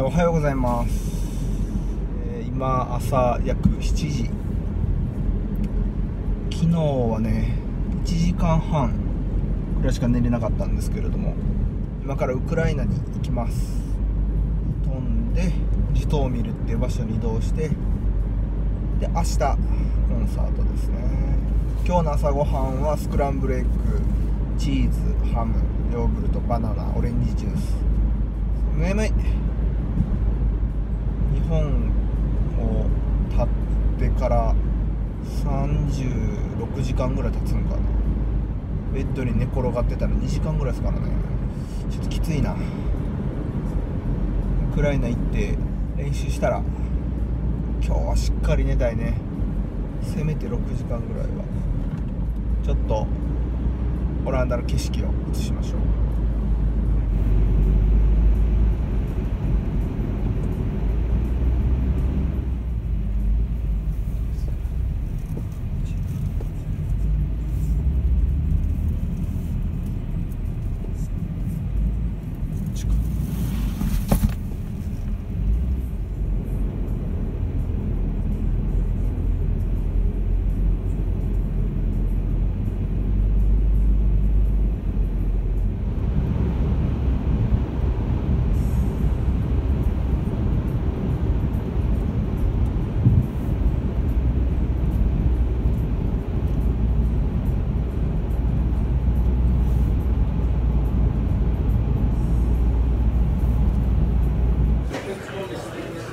おはようございます。今朝約7時。昨日はね1時間半くらいしか寝れなかったんですけれども、今からウクライナに行きます。飛んでジトーミルっていう場所に移動して、で明日コンサートですね。今日の朝ごはんはスクランブルエッグ、チーズ、ハム、ヨーグルト、バナナ、オレンジジュース。眠い。日本を経ってから36時間ぐらい経つんかな。ベッドに寝転がってたら2時間ぐらいですからね。ちょっときついな。ウクライナ行って練習したら今日はしっかり寝たいね。せめて6時間ぐらいは。ちょっとオランダの景色を映しましょう。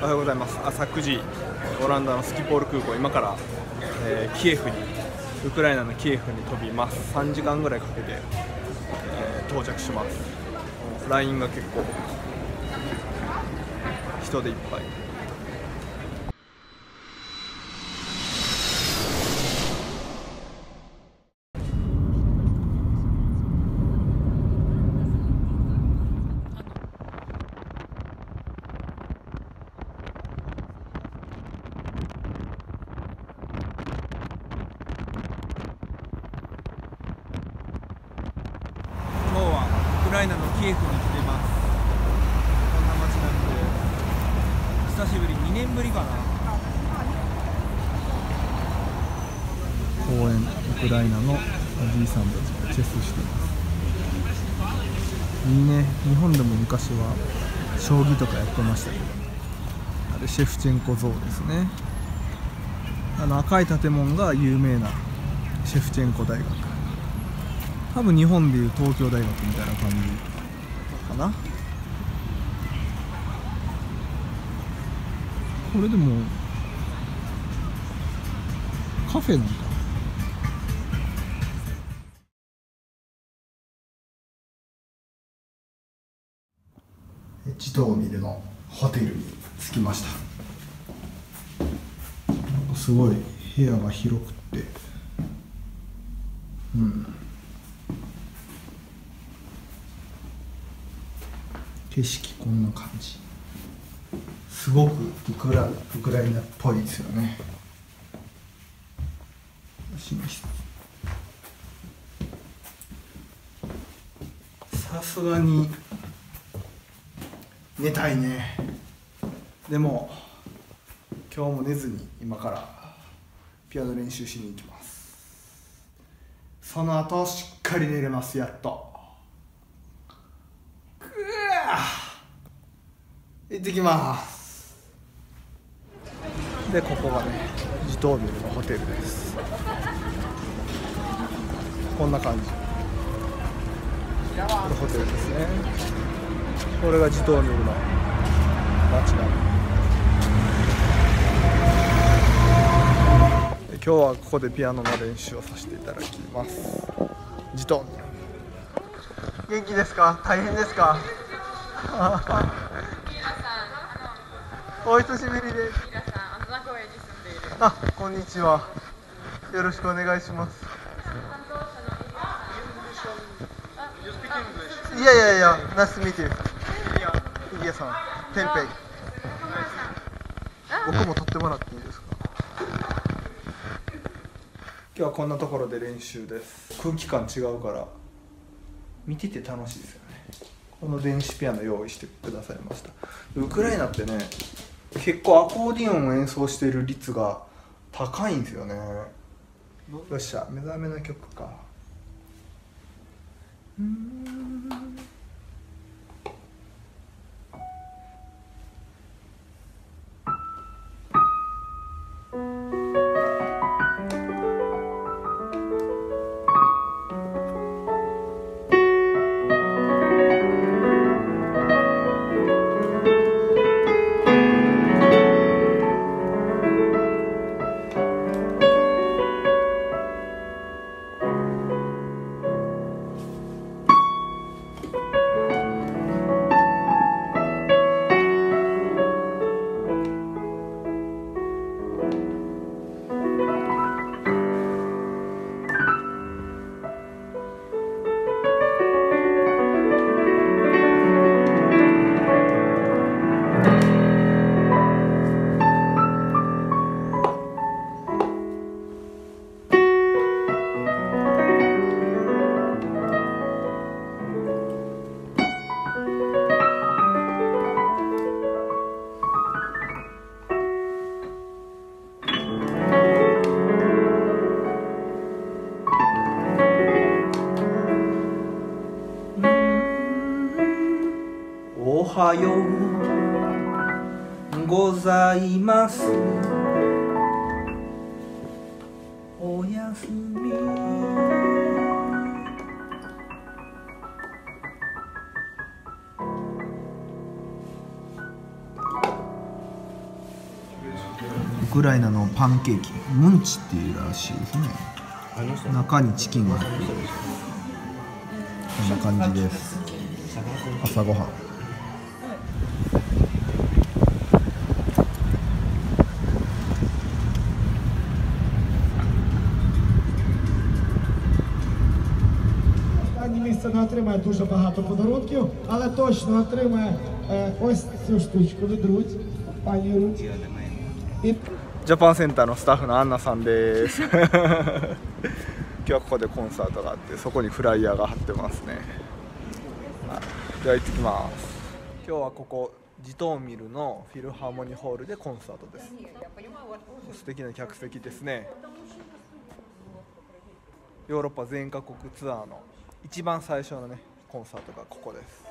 おはようございます。朝9時オランダのスキポール空港、今から、ウクライナのキエフに飛びます。3時間ぐらいかけて、到着します。 LINE が結構人でいっぱい。ウクライナのキエフに来てます。こんな街なんで久しぶり、2年ぶりかな。公園、ウクライナのおじいさんたちがチェスしてます。いいね。日本でも昔は将棋とかやってましたけど、あれシェフチェンコ像ですね。あの赤い建物が有名なシェフチェンコ大学、多分日本でいう東京大学みたいな感じかな。これでもカフェなんか。ジトーミルのホテルに着きました。すごい部屋が広くって、景色こんな感じ。すごくウクライナっぽいですよね。さすがに寝たいね。でも今日も寝ずに今からピアノ練習しに行きます。その後しっかり寝れます。やっと行ってきます。でここがねジトーミルのホテルです。こんな感じ。これホテルですね。これがジトーミルの街だ。今日はここでピアノの練習をさせていただきます。ジトーミル、元気ですか？大変ですか？お久しぶりです。皆さん、名古屋に住んでいる。あ、こんにちは。よろしくお願いします。いやいやいや、ナイスミーティング。イギアさん、テンペイ。僕も撮ってもらっていいですか？今日はこんなところで練習です。空気感違うから見てて楽しいですよね。この電子ピアノ用意してくださいました。ウクライナってね、結構アコーディオンを演奏している率が高いんですよね。よっしゃ、目覚めの曲か。おはようございます。おやすみ。ウクライナのパンケーキ、ムンチっていうらしいですね。中にチキンが入っている。こんな感じです。朝ごはん。Не отримає дуже багато подарунків, але точно отримає ось цю штучку від Руть, пані Руть. Japan Center のスタッフのアンナさんです。今日はここでコンサートがあって、そこにフライヤーが貼ってますね。じゃあ行ってきます。今日はここジトーミルのフィルハーモニーホールでコンサートです。素敵な客席ですね。ヨーロッパ全カ国ツアーの一番最初のねコンサートがここです。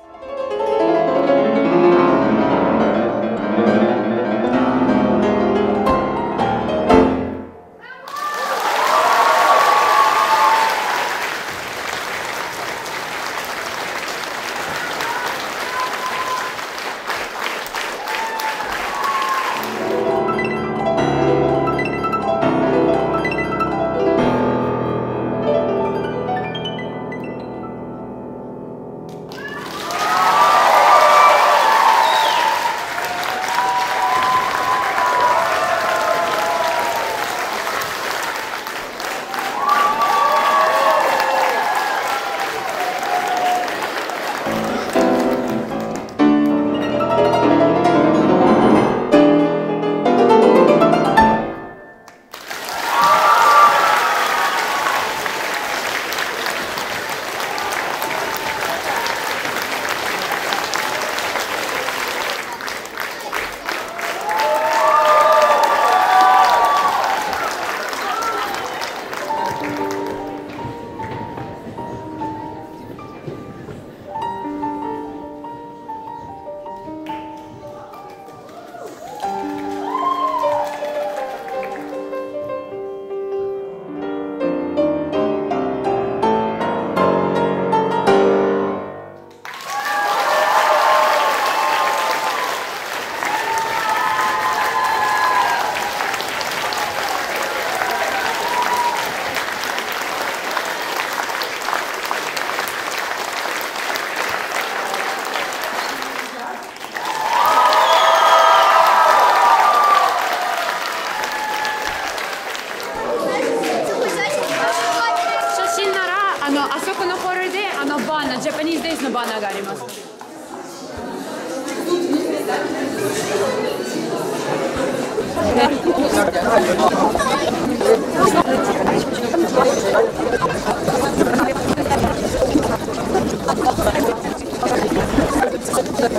Present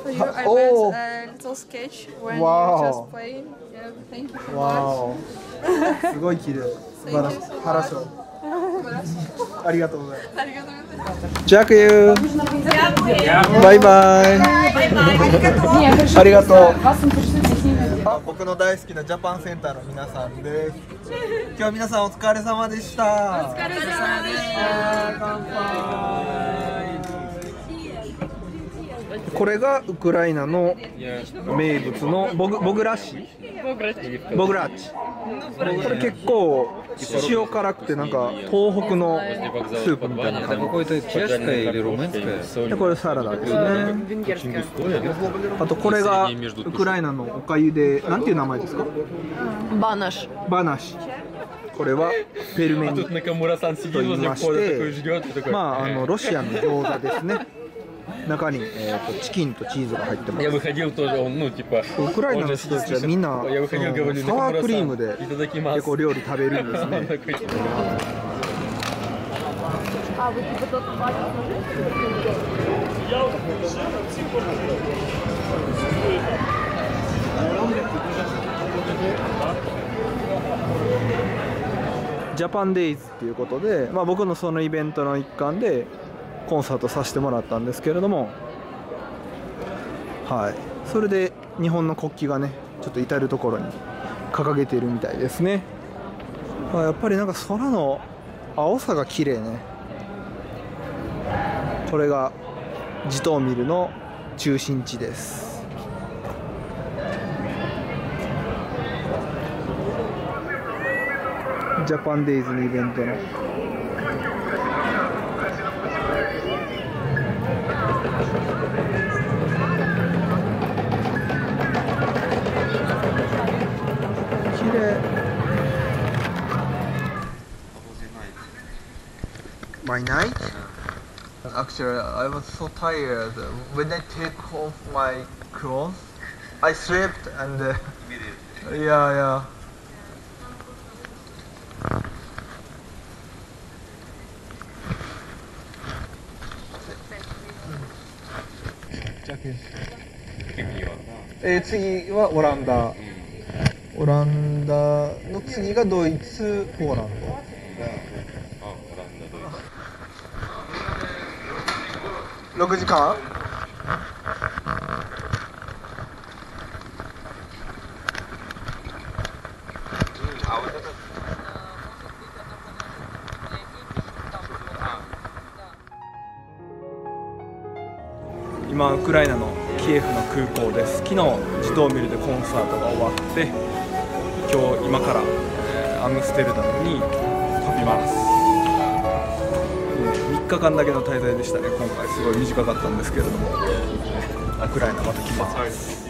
for you. I made a little sketch when you were just playing. Yeah, thank you so much. すごい綺麗。ハラショ。ありがとうございます。ジャクユー。バイバイ。ありがとう。僕の大好きなジャパンセンターの皆さんです。今日は皆さんお疲れ様でした。お疲れ様でした。乾杯。これがウクライナの名物のボグラッチ。これ結構塩辛くてなんか東北のスープみたいな感じ。これサラダですね。あとこれがウクライナのおかゆで、なんていう名前ですか？バナシ。これはペルメニと言いまして、ロシアの餃子ですね。中にチキンとチーズが入ってます。ウクライナの人たちはみんなサワークリームで結構料理食べるんですね。ジャパンデイズっていうことで、僕のそのイベントの一環でコンサートさせてもらったんですけれども、はい、それで日本の国旗がねちょっと至る所に掲げているみたいですね。やっぱりなんか空の青さが綺麗ね。これがジトーミルの中心地です。ジャパンデイズのイベントのMy night? Actually, I was so tired. When I take off my clothes, I slept and... immediately. Yeah, yeah. Next one is Holanda. Holanda. Next one is Germany, Poland. 6時間？ 今ウクライナのキエフの空港です。昨日ジトーミルでコンサートが終わって、今日今からアムステルダムに飛びます。3日間だけの滞在でしたね。今回すごい短かったんですけれども、ウクライナまた来ます。